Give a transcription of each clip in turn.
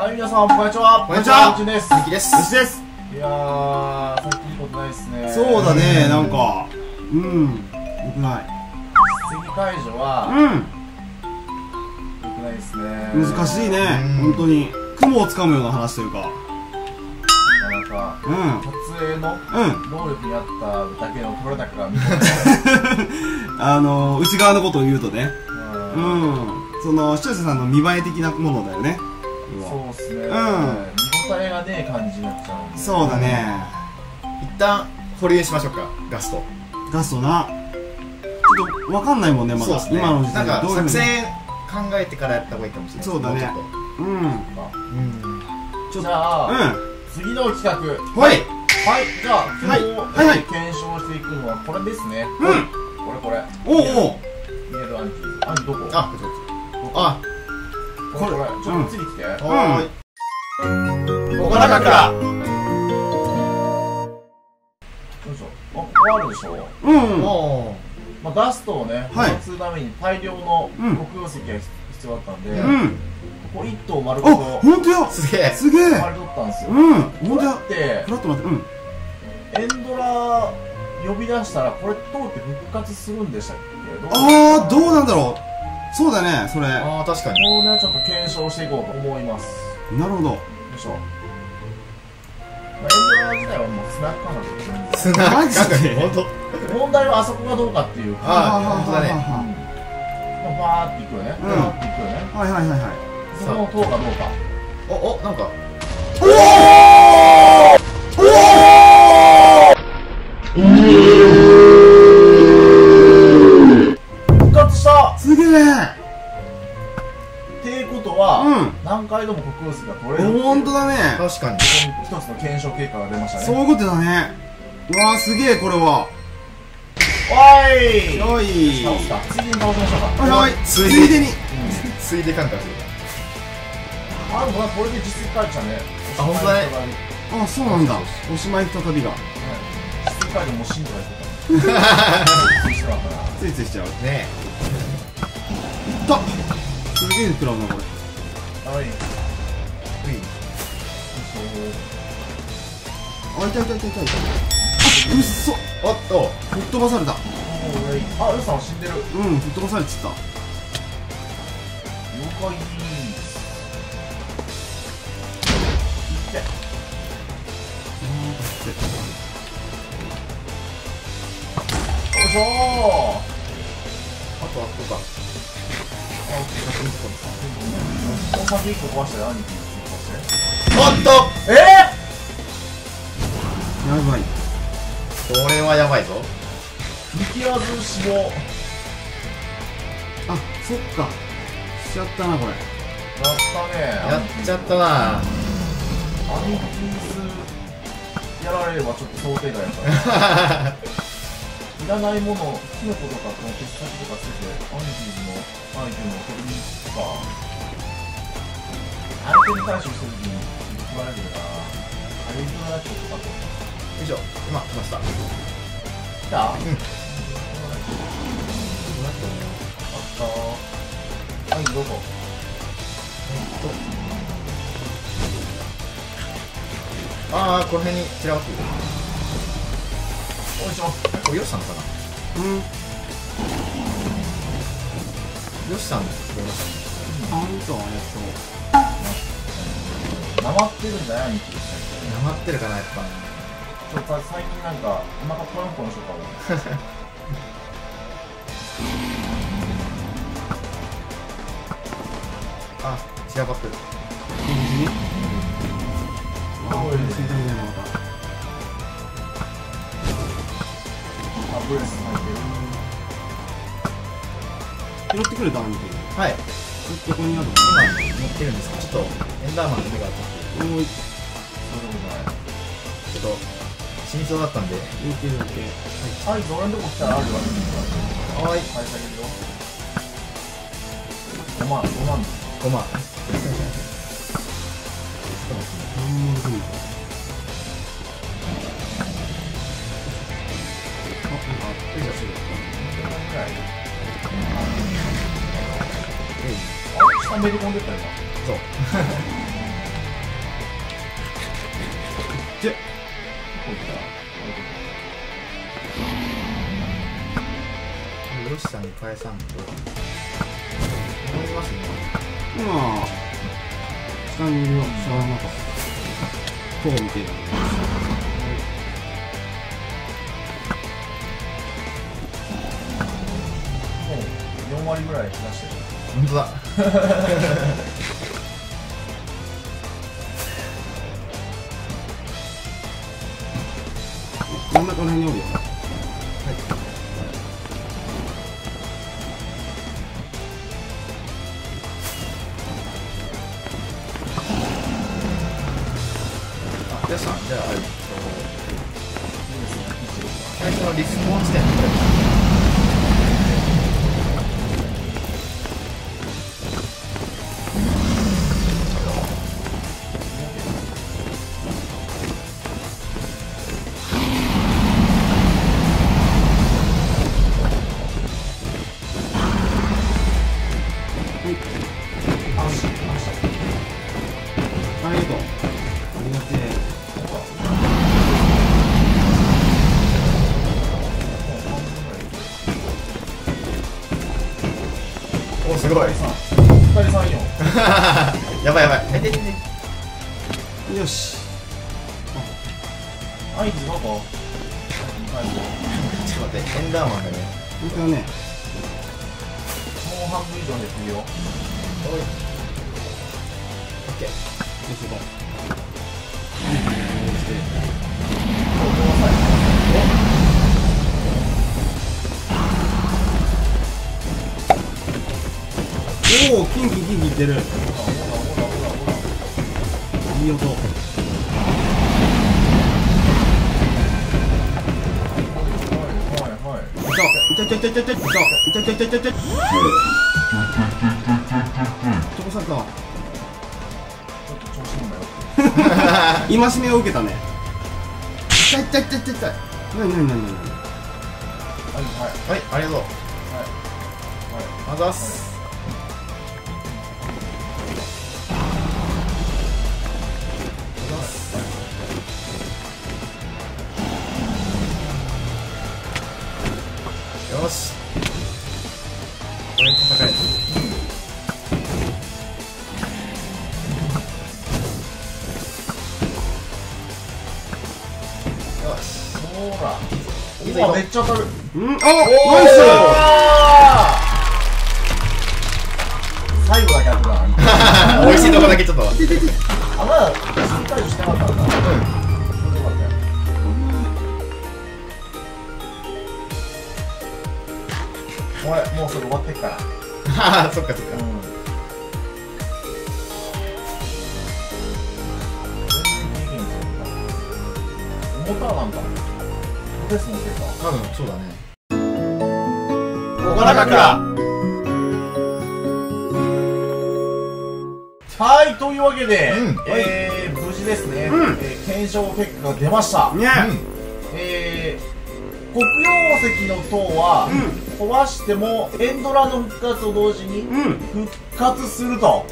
はい、皆さん、こんにちは。こんにちは。鈴木です。鈴木です。いやー、最近いいことないですね。そうだね、なんか。うん。よくない。出席解除は。うん。よくないですね。難しいね、本当に。雲をつかむような話というか。なんか、撮影の能力に合っただけの撮れ高が見えない。内側のことを言うとね。うん。その視聴者さんの見栄え的なものだよね。そうっすね。見応えがねえ感じになっちゃう。そうだね。一旦保留しましょうか。ガスト。ガストな。ちょっとわかんないもんねまだ。今の時代なんか作戦考えてからやった方がいいかもしれない。そうだね。うん。じゃあ次の企画。はい。はい。じゃあ今日検証していくのはこれですね。うん。これこれ。おお。見えるアンキ。アンキどこ？あ、あ。これ、ちょっと次来て。はい。岡中から。どうしよう。あ、ここあるでしょ。うん。まあガストをね、するために大量の黒曜石が必要だったんで、ここ一頭丸ごと。本当や。すげえ。すげえ。丸取ったんですよ。本当や。って、フラット待って。エンドラ呼び出したらこれ通って復活するんでしたっけ？ああ、どうなんだろう。そうだね、それ。ああ、確かに。こうね、ちょっと検証していこうと思います。なるほど。よいしょ。エンドラー自体はもうスナック感覚で全然。スナック感覚本当。問題はあそこがどうかっていう。ああ、本当だね。バーっていくよね。バーっていくよね。はいはいはいはい。その塔がどうか。お、お、なんか。おお。おお。すげえっていうことは、何回でも黒曜石が取れる。ほんとだね。確かに一つの検証結果が出ましたね。そういうことだね。うわー、すげえ。これはおい倒すか。ついでに倒しましょうか。はい、ついでについで感覚あるのかな。これで実績書いちゃうね。あ、ほんとだね。あ、そうなんだ。おしまい再びが実績書いてもう死んじゃないついついしちゃうね。すげえ食らうなこれ。はい。あ、痛い。うっそ。あっと、吹っ飛ばされた。あ、ウサは死んでる。うん、吹っ飛ばされちった。妖怪。痛い。おしょー。あとはここか。おっと、ええ。やばい。これはやばいぞ。見切らず死亡。あ、そっか。しちゃったな、これ。やったね。やっちゃったな。アニキース。やられれば、ちょっと想定外だから。いらないもの、キノコとか、この鉄先とか捨てて、アンジーズのアイテムを取りに行くか。アイテム回収する時に配られるな。アレンジのラッキーとかと。よいしょ、今、来ました。来た？うん。あったー。アイテムどこ？あー、この辺に散らばってる。よいしょ。これヨシさんかな。うん。ヨシさん。あんと、なまってるんだよ。なまってるかな、やっぱ。ちょっと最近なんか、お腹ポロンポロンしようかも。あ、散らばってる。うん。うん。すごい。ブレス入ってる。拾ってくれたアンキー。はい。ずっとここにある。今持ってるんですか。ちょっとエンダーマンの目があった。もう一。ちょっと死にそうだったんで。抜けるだけ。はい。はい。俺のとこ来たらあるわけ。はい。はい。下げるよ。5万。めり込んでったよな。そう。 이제よしさんに返さんと思いますね。まあ下にいるよ。下はなんか塔みたいな。もう4割ぐらい減らしてる。本当だ。真ん中の辺におるよ。はい。じゃあ、最初のリスポーン地点ありがとう。ありがてえ。お、すごい。やばいやばい。よし。あいつどこ？ちょっと待って、エンダーマンだね。本当はね。もう半分以上で終了。オッケー。よし行こう。おお、キンキキンキいってる。いい音。戒めを受けたね。はい、ありがとう。あざっす。よし、これ戦え。よし、ほら、いいぞ。めっちゃ当たる。うん、あ、ナイス。最後だけ当たった。美味しいとこだけちょっと。あ、まだ3回してなかったんだ。うん。もうそれ終わってっから。ああ、そっかそっか。重たなんか。ロテスのせいか。多分そうだね。小柄から。はい、というわけで、無事ですね。検証結果が出ました。黒曜石の塔は壊してもエンドラの復活を同時に復活すると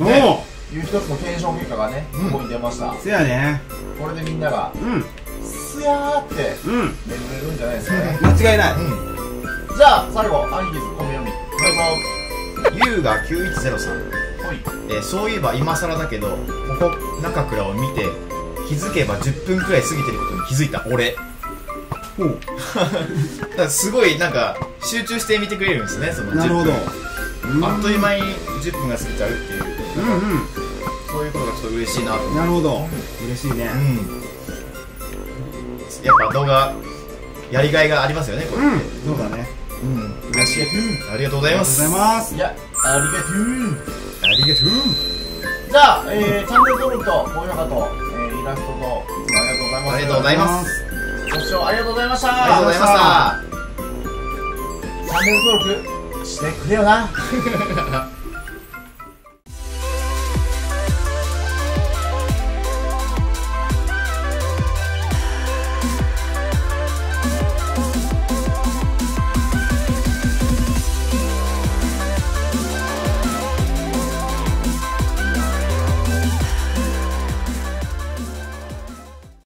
いう一つの検証結果がね、ここに出ました。せやね。これでみんながすやーって眠れるんじゃないですかね。間違いない。じゃあ最後アニキズコメ読みどうぞ。 U が9103さん、そういえば今更だけどここ中倉を見て気づけば10分くらい過ぎてることに気づいた俺。すごいなんか集中して見てくれるんですね、その10分。なるほど。あっという間に10分が過ぎちゃうっていう、そういうことがちょっと嬉しいなと思って。なるほど、嬉しいね。やっぱ動画やりがいがありますよね、これ。そうだね。嬉しい。ありがとうございます。いや、ありがとう、ありがとう。じゃあチャンネル登録と高評価とイラストといつもありがとうございます。ありがとうございます。ご視聴ありがとうございました。ありがとうございました。チャンネル登録してくれよな。